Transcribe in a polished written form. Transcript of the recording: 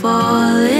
falling.